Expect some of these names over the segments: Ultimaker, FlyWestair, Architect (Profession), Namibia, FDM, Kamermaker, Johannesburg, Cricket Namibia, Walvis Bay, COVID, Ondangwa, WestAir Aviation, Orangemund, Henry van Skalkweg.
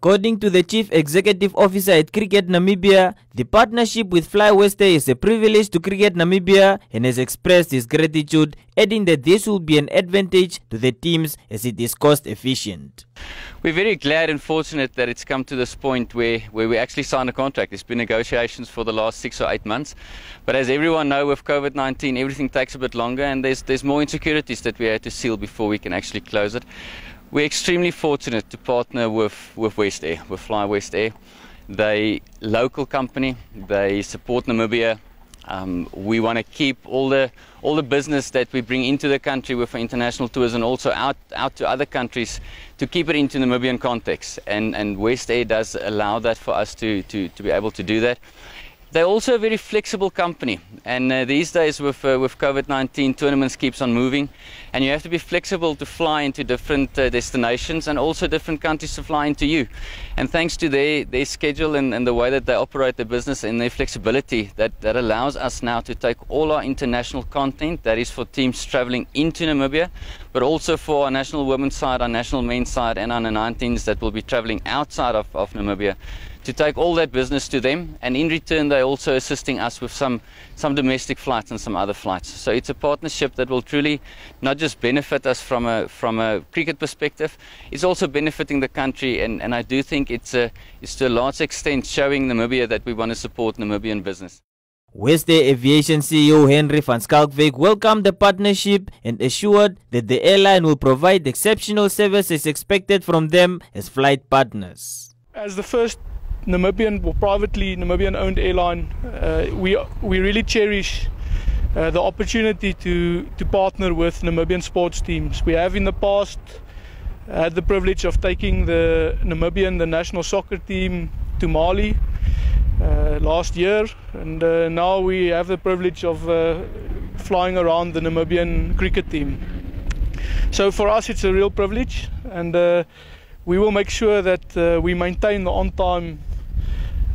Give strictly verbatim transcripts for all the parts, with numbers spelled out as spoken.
According to the Chief Executive Officer at Cricket Namibia, the partnership with FlyWestair is a privilege to Cricket Namibia and has expressed his gratitude, adding that this will be an advantage to the teams as it is cost efficient. We're very glad and fortunate that it's come to this point where, where we actually signed a contract. There's been negotiations for the last six or eight months, but as everyone knows, with COVID nineteen, everything takes a bit longer and there's, there's more insecurities that we had to seal before we can actually close it. We're extremely fortunate to partner with, with WestAir, with FlyWestair. They're a local company, they support Namibia. Um, we want to keep all the, all the business that we bring into the country with international tours and also out, out to other countries to keep it into Namibian context. And, and WestAir does allow that for us to, to, to be able to do that. They're also a very flexible company, and uh, these days with, uh, with COVID nineteen, tournaments keeps on moving and you have to be flexible to fly into different uh, destinations and also different countries to fly into you. And thanks to their, their schedule and, and the way that they operate their business and their flexibility, that, that allows us now to take all our international content that is for teams traveling into Namibia, but also for our national women's side, our national men's side and our under nineteens that will be traveling outside of, of Namibia, to take all that business to them, and in return they're also assisting us with some, some domestic flights and some other flights. So it's a partnership that will truly not just benefit us from a, from a cricket perspective, it's also benefiting the country, and, and I do think it's, a, it's to a large extent showing Namibia that we want to support Namibian business. WestAir Aviation C E O Henry van Skalkweg welcomed the partnership and assured that the airline will provide exceptional service as expected from them as flight partners. As the first Namibian, or privately Namibian-owned airline, uh, we we really cherish uh, the opportunity to to partner with Namibian sports teams. We have in the past had the privilege of taking the Namibian, the national soccer team, to Mali uh, last year, and uh, now we have the privilege of uh, flying around the Namibian cricket team. So for us, it's a real privilege, and uh, we will make sure that uh, we maintain the on-time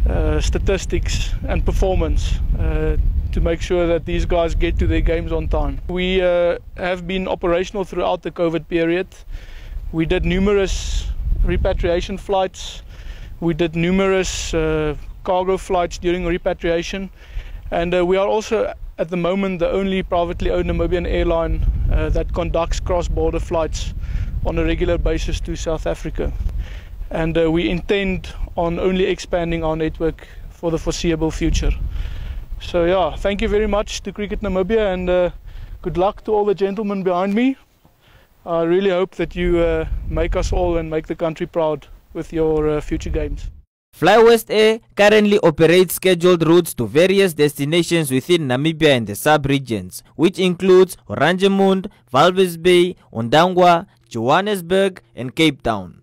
Uh, statistics and performance uh, to make sure that these guys get to their games on time. We uh, have been operational throughout the COVID period. We did numerous repatriation flights, we did numerous uh, cargo flights during repatriation, and uh, we are also at the moment the only privately owned Namibian airline uh, that conducts cross-border flights on a regular basis to South Africa. And uh, we intend on only expanding our network for the foreseeable future. So yeah, thank you very much to Cricket Namibia, and uh, good luck to all the gentlemen behind me. I really hope that you uh, make us all and make the country proud with your uh, future games. FlyWestair currently operates scheduled routes to various destinations within Namibia and the sub-regions, which includes Orangemund, Walvis Bay, Ondangwa, Johannesburg and Cape Town.